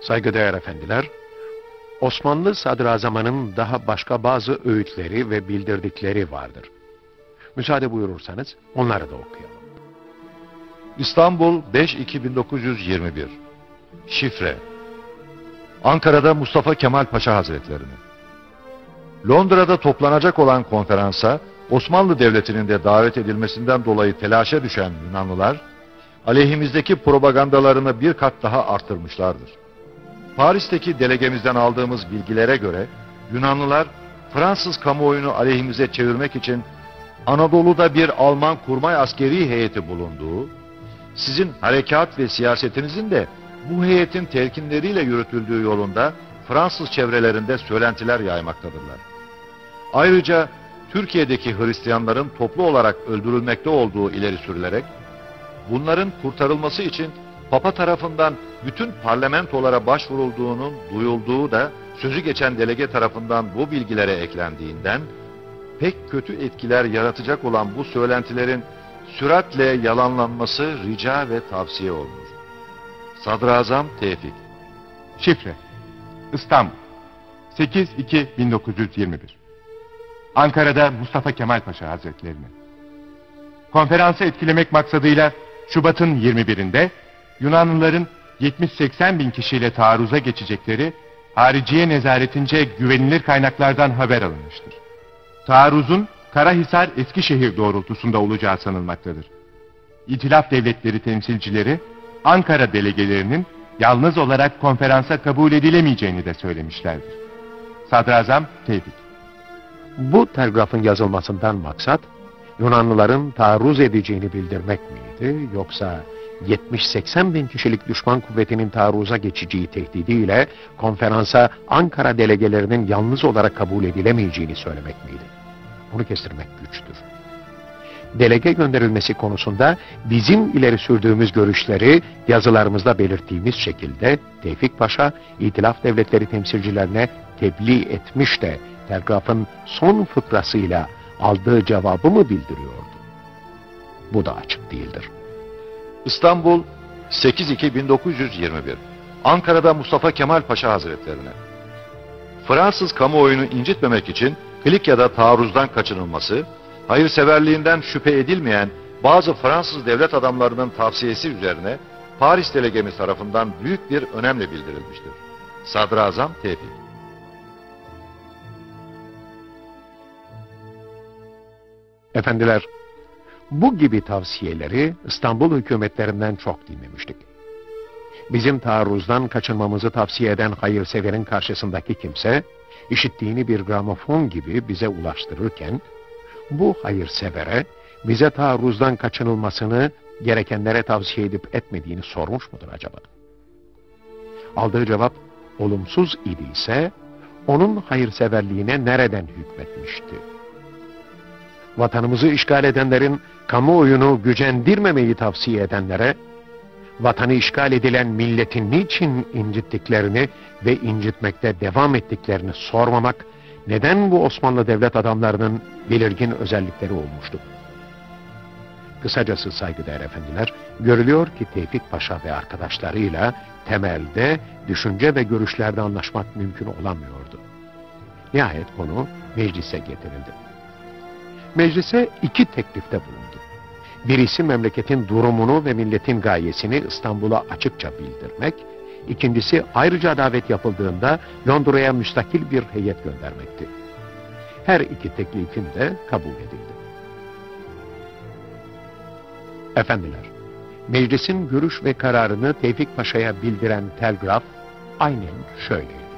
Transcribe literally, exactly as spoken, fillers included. Saygıdeğer efendiler, Osmanlı Sadrazam'ın daha başka bazı öğütleri ve bildirdikleri vardır. Müsaade buyurursanız onları da okuyalım. İstanbul beş Ekim bin dokuz yüz yirmi bir. Şifre: Ankara'da Mustafa Kemal Paşa Hazretlerini. Londra'da toplanacak olan konferansa Osmanlı Devleti'nin de davet edilmesinden dolayı telaşa düşen Yunanlılar, aleyhimizdeki propagandalarını bir kat daha arttırmışlardır. Paris'teki delegemizden aldığımız bilgilere göre Yunanlılar, Fransız kamuoyunu aleyhimize çevirmek için Anadolu'da bir Alman kurmay askeri heyeti bulunduğu, sizin harekat ve siyasetinizin de bu heyetin telkinleriyle yürütüldüğü yolunda Fransız çevrelerinde söylentiler yaymaktadırlar. Ayrıca Türkiye'deki Hristiyanların toplu olarak öldürülmekte olduğu ileri sürülerek, bunların kurtarılması için Papa tarafından bütün parlamentolara başvurulduğunun duyulduğu da sözü geçen delege tarafından bu bilgilere eklendiğinden, pek kötü etkiler yaratacak olan bu söylentilerin süratle yalanlanması rica ve tavsiye olunur. Sadrazam Tevfik. Şifre: İstanbul sekiz Ekim bin dokuz yüz yirmi bir. Ankara'da Mustafa Kemal Paşa Hazretlerini. Konferansı etkilemek maksadıyla Şubat'ın yirmi birinde Yunanlıların yetmiş seksen bin kişiyle taarruza geçecekleri hariciye nezaretince güvenilir kaynaklardan haber alınmıştır. Taarruzun Karahisar Eskişehir doğrultusunda olacağı sanılmaktadır. İtilaf Devletleri temsilcileri Ankara delegelerinin yalnız olarak konferansa kabul edilemeyeceğini de söylemişlerdir. Sadrazam Tevfik. Bu telgrafın yazılmasından maksat Yunanlıların taarruz edeceğini bildirmek miydi, yoksa yetmiş seksen bin kişilik düşman kuvvetinin taarruza geçeceği tehdidiyle konferansa Ankara delegelerinin yalnız olarak kabul edilemeyeceğini söylemek miydi? Bunu kestirmek güçtür. Delege gönderilmesi konusunda bizim ileri sürdüğümüz görüşleri yazılarımızda belirttiğimiz şekilde Tevfik Paşa, İtilaf Devletleri temsilcilerine tebliğ etmiş de telgrafın son fıkrasıyla aldığı cevabı mı bildiriyordu? Bu da açık değildir. İstanbul sekiz Ekim bin dokuz yüz yirmi bir. Ankara'da Mustafa Kemal Paşa Hazretlerine. Fransız kamuoyunu incitmemek için Kilikya'da taarruzdan kaçınılması, hayırseverliğinden şüphe edilmeyen bazı Fransız devlet adamlarının tavsiyesi üzerine Paris delegemiz tarafından büyük bir önemle bildirilmiştir. Sadrazam Tevfik. Efendiler, bu gibi tavsiyeleri İstanbul hükümetlerinden çok dinlemiştik. Bizim taarruzdan kaçınmamızı tavsiye eden hayırseverin karşısındaki kimse, işittiğini bir gramofon gibi bize ulaştırırken, bu hayırsevere bize taarruzdan kaçınılmasını gerekenlere tavsiye edip etmediğini sormuş mudur acaba? Aldığı cevap olumsuz idiyse, onun hayırseverliğine nereden hükmetmişti? Vatanımızı işgal edenlerin kamuoyunu gücendirmemeyi tavsiye edenlere, vatanı işgal edilen milletin niçin incittiklerini ve incitmekte devam ettiklerini sormamak, neden bu Osmanlı devlet adamlarının belirgin özellikleri olmuştu? Kısacası saygıdeğer efendiler, görülüyor ki Tevfik Paşa ve arkadaşlarıyla temelde düşünce ve görüşlerde anlaşmak mümkün olamıyordu. Nihayet konu meclise getirildi. Meclise iki teklifte bulundu. Birisi memleketin durumunu ve milletin gayesini İstanbul'a açıkça bildirmek, ikincisi ayrıca davet yapıldığında Londra'ya müstakil bir heyet göndermekti. Her iki teklifin de kabul edildi. Efendiler, meclisin görüş ve kararını Tevfik Paşa'ya bildiren telgraf aynen şöyleydi.